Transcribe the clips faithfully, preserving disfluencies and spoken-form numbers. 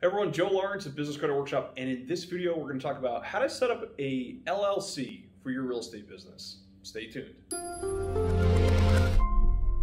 Everyone, Joe Lawrence at Business Credit Workshop, and in this video we're going to talk about how to set up a L L C for your real estate business. Stay tuned.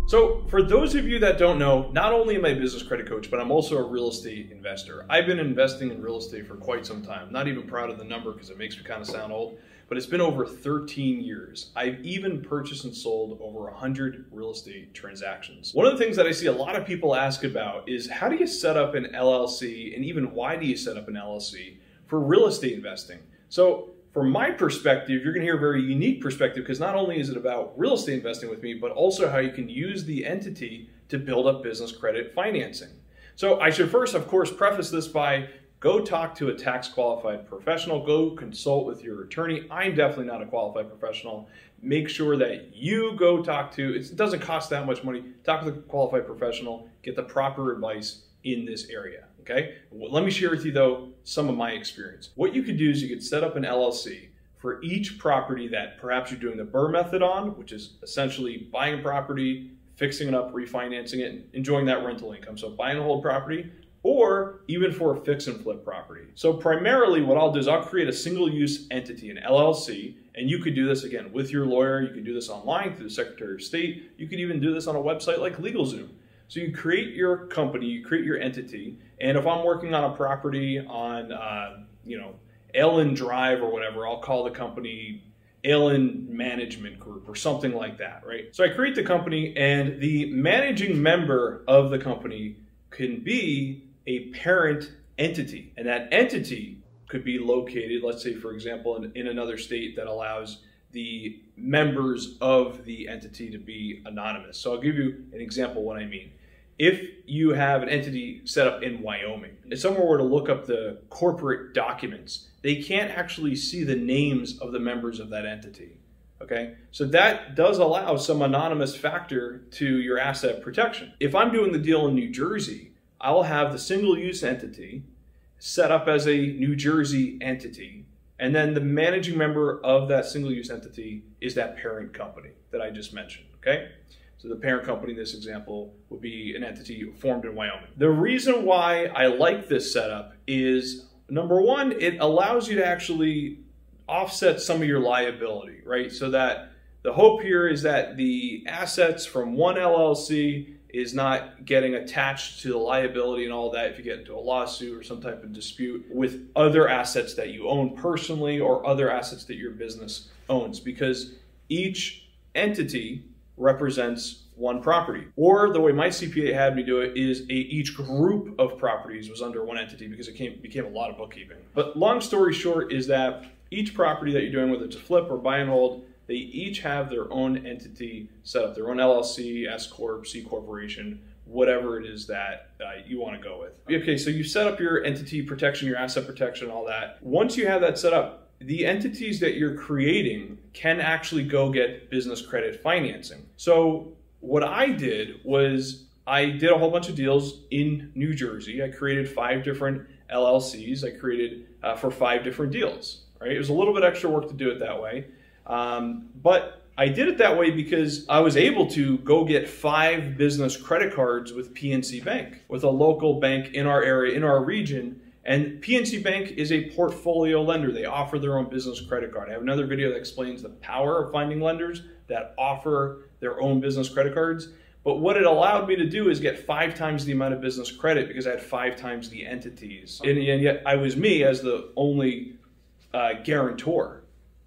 So for those of you that don't know, not only am I a business credit coach, but I'm also a real estate investor. I've been investing in real estate for quite some time. I'm not even proud of the number because it makes me kind of sound old, but it's been over thirteen years. I've even purchased and sold over one hundred real estate transactions. One of the things that I see a lot of people ask about is how do you set up an L L C, and even why do you set up an L L C for real estate investing? So from my perspective, you're gonna hear a very unique perspective because not only is it about real estate investing with me, but also how you can use the entity to build up business credit financing. So I should first, of course, preface this by go talk to a tax qualified professional, go consult with your attorney. I'm definitely not a qualified professional. Make sure that you go talk to, it doesn't cost that much money, talk to a qualified professional, get the proper advice in this area, okay? Well, let me share with you though, some of my experience. What you could do is you could set up an L L C for each property that perhaps you're doing the B R R R R method on, which is essentially buying a property, fixing it up, refinancing it, and enjoying that rental income. So buy and hold property, or even for a fix and flip property. So primarily what I'll do is I'll create a single use entity, an L L C, and you could do this again with your lawyer, you could do this online through the Secretary of State, you could even do this on a website like LegalZoom. So you create your company, you create your entity, and if I'm working on a property on, uh, you know, Allen Drive or whatever, I'll call the company Allen Management Group or something like that, right? So I create the company, and the managing member of the company can be a parent entity, and that entity could be located, let's say for example, in, in another state that allows the members of the entity to be anonymous. So I'll give you an example of what I mean. If you have an entity set up in Wyoming, if someone were to look up the corporate documents, they can't actually see the names of the members of that entity, okay? So that does allow some anonymous factor to your asset protection. If I'm doing the deal in New Jersey, I'll have the single use entity set up as a New Jersey entity, and then the managing member of that single use entity is that parent company that I just mentioned, okay? So the parent company in this example would be an entity formed in Wyoming. The reason why I like this setup is, number one, it allows you to actually offset some of your liability, right? So that the hope here is that the assets from one L L C is not getting attached to the liability and all that if you get into a lawsuit or some type of dispute with other assets that you own personally or other assets that your business owns, because each entity represents one property. Or the way my C P A had me do it is a, each group of properties was under one entity because it came, became a lot of bookkeeping. But long story short is that each property that you're doing, whether it's a flip or buy and hold, they each have their own entity set up, their own L L C, S corp, C corporation, whatever it is that uh, you want to go with. Okay, so you set up your entity protection, your asset protection, all that. Once you have that set up, the entities that you're creating can actually go get business credit financing. So what I did was I did a whole bunch of deals in New Jersey. I created five different L L Cs. I created uh, for five different deals, right? It was a little bit extra work to do it that way. Um, but I did it that way because I was able to go get five business credit cards with P N C Bank, with a local bank in our area, in our region. And P N C Bank is a portfolio lender. They offer their own business credit card. I have another video that explains the power of finding lenders that offer their own business credit cards. But what it allowed me to do is get five times the amount of business credit because I had five times the entities. And, and yet I was me as the only uh, guarantor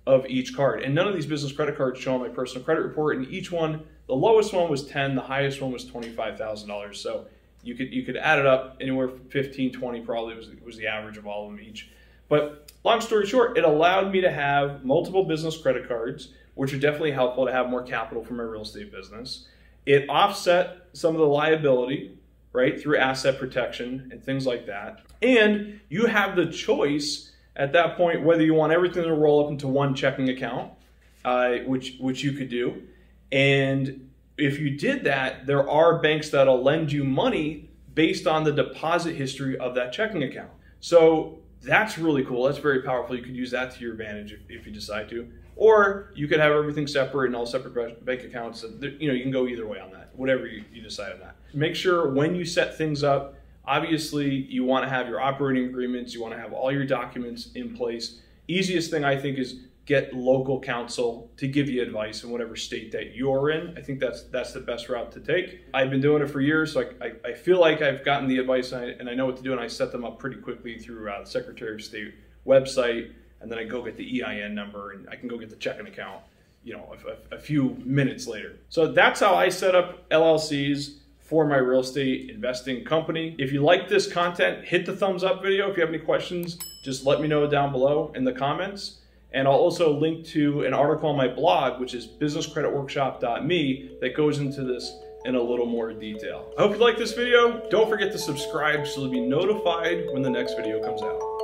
of each card. And none of these business credit cards show on my personal credit report, and each one, the lowest one was ten, the highest one was twenty-five thousand dollars. So you could you could add it up anywhere from fifteen, twenty probably was, was the average of all of them each. But long story short, it allowed me to have multiple business credit cards, which are definitely helpful to have more capital for my real estate business. It offset some of the liability, right, through asset protection and things like that. And you have the choice at that point, whether you want everything to roll up into one checking account, uh, which, which you could do. And if you did that, there are banks that'll lend you money based on the deposit history of that checking account. So that's really cool. That's very powerful. You could use that to your advantage if, if you decide to, or you could have everything separate and all separate bank accounts. You know, you can go either way on that, whatever you, you decide on that. Make sure when you set things up, Obviously, you want to have your operating agreements. You want to have all your documents in place. Easiest thing, I think, is get local counsel to give you advice in whatever state that you're in. I think that's that's the best route to take. I've been doing it for years, so I, I, I feel like I've gotten the advice and I, and I know what to do, and I set them up pretty quickly through uh, the Secretary of State website, and then I go get the E I N number, and I can go get the checking account, you know, a, a, a few minutes later. So that's how I set up L L Cs for my real estate investing company. If you like this content, hit the thumbs up video. If you have any questions, just let me know down below in the comments. And I'll also link to an article on my blog, which is business credit workshop dot me, that goes into this in a little more detail. I hope you like this video. Don't forget to subscribe so you'll be notified when the next video comes out.